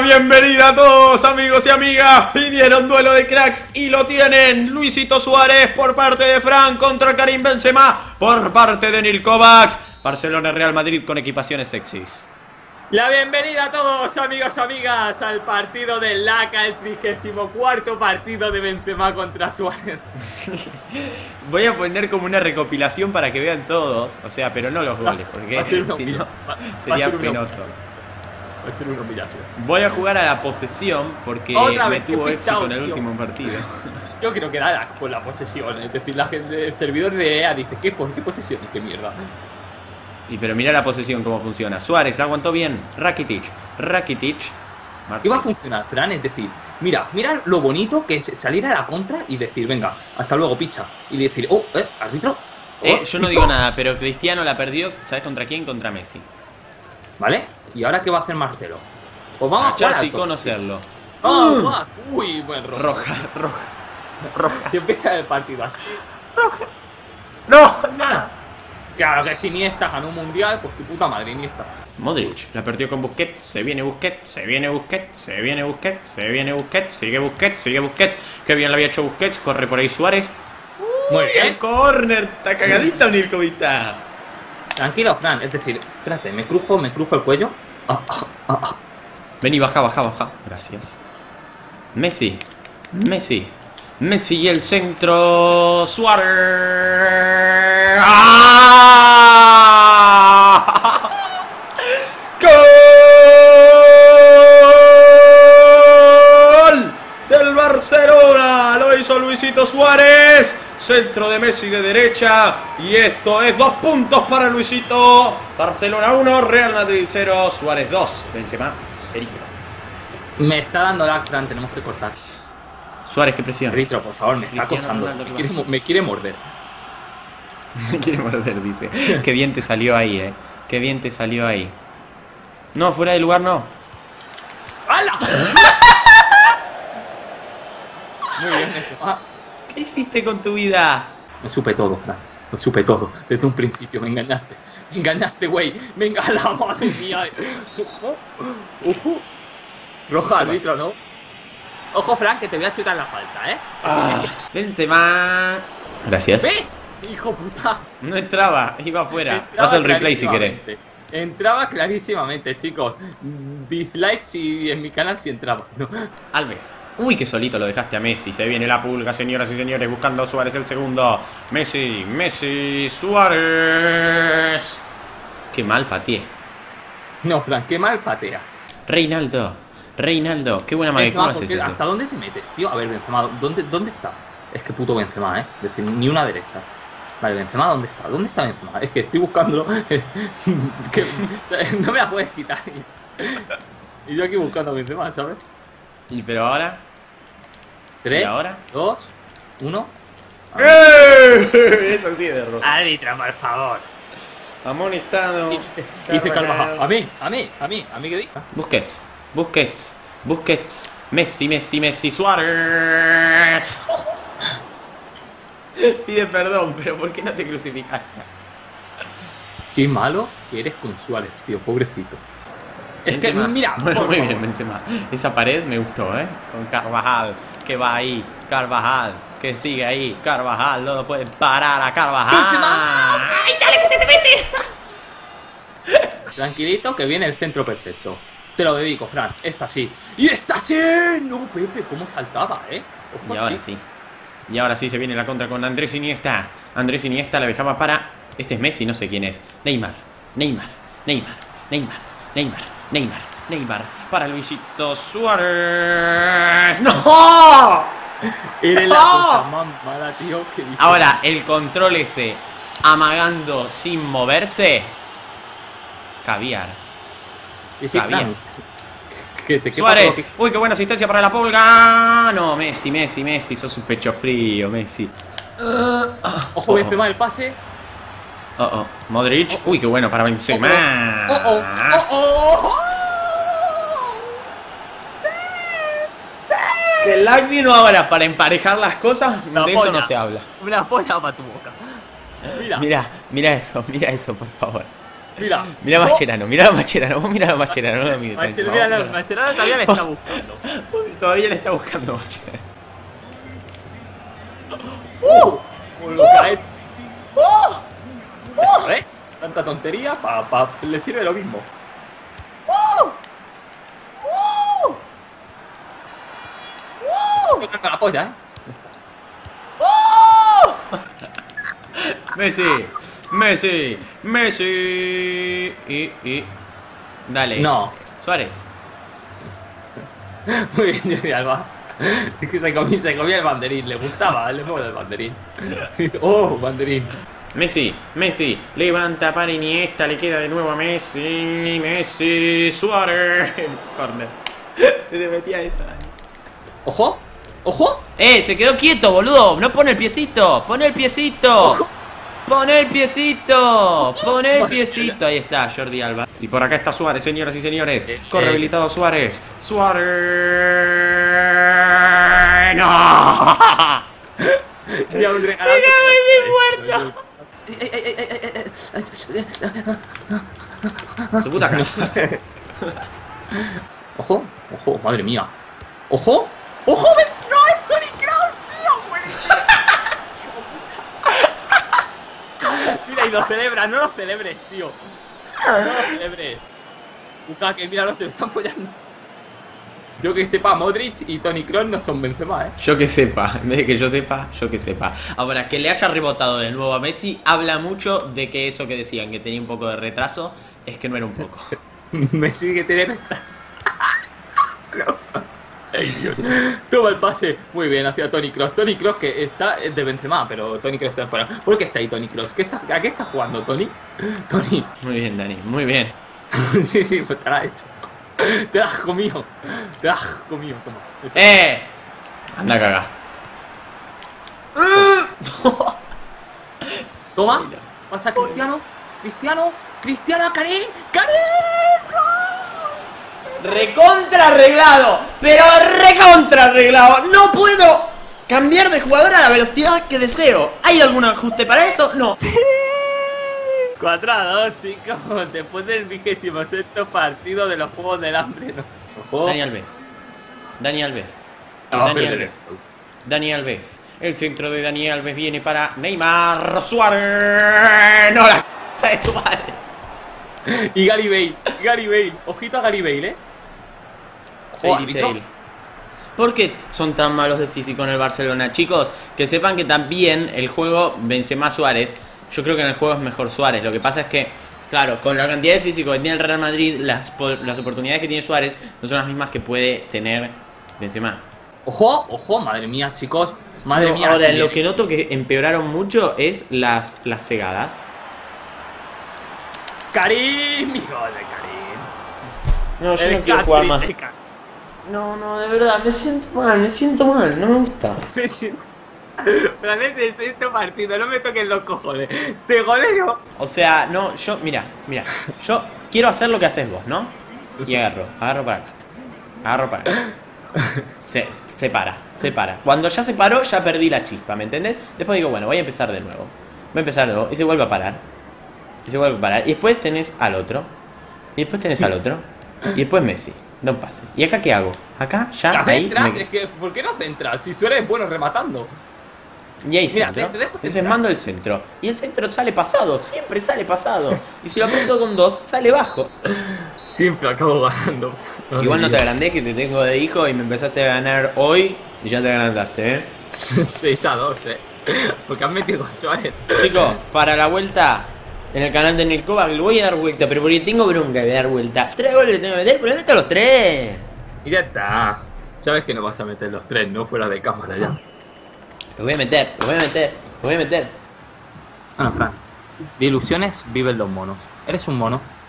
bienvenida a todos, amigos y amigas. Pidieron duelo de cracks y lo tienen. Luisito Suárez por parte de Fran contra Karim Benzema por parte de Nilkovacs. Barcelona-Real Madrid con equipaciones sexys. La bienvenida a todos, amigos y amigas, al partido de Laca, el 34º partido de Benzema contra Suárez. Voy a poner como una recopilación para que vean todos, o sea, pero no los goles, porque si no sería penoso. Va a ser una humillación. Voy a jugar a la posesión porque me tuvo éxito en el último partido. Yo creo que nada con la posesión. Es decir, la gente, el servidor de EA dice: ¿Qué posesión? ¿Qué mierda? Y pero mira la posesión cómo funciona. Suárez la aguantó bien. Rakitic. Marcelo. ¿Qué va a funcionar, Fran? Es decir, mira lo bonito que es salir a la contra y decir: venga, hasta luego, picha. Y decir: oh, árbitro. Oh, yo no digo nada, pero Cristiano la perdió. ¿Sabes contra quién? Contra Messi. ¿Vale? ¿Y ahora qué va a hacer Marcelo? Pues vamos a jugar alto y conocerlo. ¡Oh! ¡Uy! Buen rojo. Roja. Si empieza el partido así. Roja. ¡No! ¡Nada! Claro que si Iniesta ganó un mundial, pues tu puta madre, Iniesta. Modric la perdió con Busquets. Se viene Busquets. Sigue Busquets. Qué bien lo había hecho Busquets. Corre por ahí Suárez. Muy bien. El córner. Está cagadita, Nilkovita. Tranquilo, Fran, es decir, espérate, me crujo el cuello. Vení, baja. Gracias. Messi y el centro. Suárez. ¡Ah! ¡Gol! Del Barcelona. Lo hizo Luisito Suárez. Centro de Messi de derecha. Y esto es 2 puntos para Luisito. Barcelona 1, Real Madrid 0, Suárez 2, Benzema 0. Me está dando lag, Fran, tenemos que cortar. Suárez, que presión. Ritro, por favor, me está acosando. Me quiere morder. Me quiere morder, dice. Qué bien te salió ahí, Qué bien te salió ahí. No, fuera de lugar no. ¡Hala! Muy bien, Benzema. ¿Qué hiciste con tu vida? Me supe todo, Fran. Me supe todo. Desde un principio me engañaste. Me engañaste, güey. Me engañaste, madre mía. Roja, árbitro, ¿no? Ojo, Fran, que te voy a chutar la falta, Benzema. Gracias. ¿Ves? Hijo puta. No entraba, iba afuera. Haz el replay si querés. Entraba clarísimamente, chicos. Dislikes y en mi canal si entraba. No. Alves. Uy, que solito lo dejaste a Messi. Se viene la pulga, señoras y señores, buscando a Suárez el segundo. Messi, Suárez. Qué mal pateé. No, Fran, qué mal pateas. Reinaldo, qué buena madre. ¿Cómo haces eso? ¿Hasta dónde te metes, tío? A ver, Benzema, ¿dónde estás? Es que puto Benzema, Es decir, ni una derecha. Vale, Benzema, ¿dónde está? ¿Dónde está Benzema? Es que estoy buscándolo. Que no me la puedes quitar. Y yo aquí buscando a Benzema, ¿sabes? Y pero ahora. 3, 2, 1. Eso sí es de rojo. Árbitro, por favor. Amonestado. Dice Carvajal. A mí, ¿qué dice? Busquets. Messi, Suárez. Pide perdón, pero ¿por qué no te crucificas? Qué malo que eres con Suárez, tío, pobrecito. Es que, mira, bueno, muy bien, Benzema. Esa pared me gustó, Con Carvajal, que va ahí. Carvajal, que sigue ahí. Carvajal, no lo pueden parar a Carvajal. ¡Benzema! ¡Ay, dale, que se te mete! Tranquilito, que viene el centro perfecto. Te lo dedico, Fran. Esta sí. ¡Y esta sí! No, Pepe, cómo saltaba, Opa, y ahora sí. Y ahora sí se viene la contra con Andrés Iniesta. Andrés Iniesta la dejaba para... Este es Messi, no sé quién es. Neymar. Para Luisito Suárez. ¡No! Eres la cosa más mala, tío, que dice. Ahora, el control ese, amagando sin moverse. Caviar. Caviar. Que Suárez, uy, qué buena asistencia para la pulga. No, Messi, sos un pecho frío, Messi. Ojo, Benzema, el pase. Modric, uy, qué bueno para Benzema. Que el lag vino ahora para emparejar las cosas. De eso no se habla. Una polla para tu boca. Mira eso, por favor. Mira, mira a Mascherano, mira a Mascherano, vos mira a Mascherano, no lo mires. Mascherano todavía le está buscando. Todavía le está buscando Mascherano. Tanta tontería, le sirve lo mismo. La polla, ¿eh? Messi, Messi, Messi. Dale. No. Suárez. Muy bien, Jordi Alba. Es que se comía el banderín, le gustaba, le pongo el banderín. Oh, banderín. Messi, Messi, levanta para Iniesta, le queda de nuevo a Messi, Messi, Suárez. Corner. Se le metía esa. Ojo. ¡Ojo! Se quedó quieto, boludo. No pone el piecito. Pone el piecito. Ojo. Pone el piecito. Pone el piecito. Ahí está Jordi Alba. Y por acá está Suárez, señoras y señores. Corre habilitado Suárez. Suárez. ¡No! ¡Mira, me he muerto! ¡Tu puta casa! ¡Ojo! ¡Ojo! ¡Madre mía! ¡Ojo! ¡Ojo! ¡No es Toni Kroos, tío! ¡Muere! Mira, y lo celebra. No lo celebres, tío. No lo celebres. Puta, que míralo, se lo están apoyando. Yo que sepa, Modric y Toni Kroos no son Benzema, ¿eh? Yo que sepa. En vez de que yo sepa, yo que sepa. Ahora, que le haya rebotado de nuevo a Messi habla mucho de que eso que decían, que tenía un poco de retraso, es que no era un poco. Messi que tiene retraso. No. Toma el pase. Muy bien, hacia Toni Kroos. Toni Kroos que está de Benzema, pero Toni Kroos está fuera. ¿Por qué está ahí Toni Kroos? ¿A qué está jugando, Toni? Toni. Muy bien, Dani, muy bien. Sí, sí, pues te la has hecho. Te la has comido. Te la has comido, toma. Sí. Anda caga. Toma. Pasa Cristiano. Cristiano. Cristiano, Karim. Recontra arreglado, pero recontra arreglado. No puedo cambiar de jugador a la velocidad que deseo. ¿Hay algún ajuste para eso? No. 4-2, chicos. Después del 26º partido de los Juegos del Hambre. Ojo. Daniel Alves. Daniel Alves. Daniel Alves. Daniel Alves. El centro de Daniel Alves viene para Neymar. Suárez. No, la c*** de tu madre. Y Gary Bale, Gary Bale. Ojito a Gary Bale, Fairy Tail. ¿Por qué son tan malos de físico en el Barcelona? Chicos, que sepan que también el juego Benzema Suárez. Yo creo que en el juego es mejor Suárez. Lo que pasa es que, claro, con la cantidad de físico que tiene el Real Madrid, las oportunidades que tiene Suárez no son las mismas que puede tener Benzema. Ojo, ojo, madre mía, chicos. Madre mía. Ahora, lo que noto que empeoraron mucho es las cegadas. Karim, hijo de Karim. No, yo no quiero jugar más. No, no, de verdad, me siento mal, no me gusta. Realmente soy este partido, no me toquen los cojones. Te goleo. O sea, no, yo, mira, yo quiero hacer lo que haces vos, ¿no? Y agarro para acá. Agarro para acá. Se para. Cuando ya se paró, ya perdí la chispa, ¿me entendés? Después digo, bueno, voy a empezar de nuevo. Y se vuelve a parar. Y después tenés al otro. Y después Messi. No pases. ¿Y acá qué hago? Acá ya. Es que, ¿por qué no centras? Si sueles bueno rematando. Y ahí centro. Entonces mando el centro. Y el centro sale pasado. Siempre sale pasado. Y si lo aprieto con dos, sale bajo. Siempre acabo ganando. Igual no te agrandés que te tengo de hijo y me empezaste a ganar hoy. Y ya te agrandaste, ¿eh? Sí, ya 12. Porque han metido a Suárez. Chicos, para la vuelta. En el canal de Nilkovacs le voy a dar vuelta, pero porque tengo bronca de dar vuelta. 3 goles le tengo que meter, pero le meto los 3. Y ya está. Sabes que no vas a meter los 3, no fuera de cámara ya. Lo voy a meter. Bueno, Fran, de ilusiones viven los monos. Eres un mono.